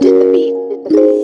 did the beat.